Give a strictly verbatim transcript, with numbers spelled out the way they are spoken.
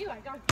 you, I don't.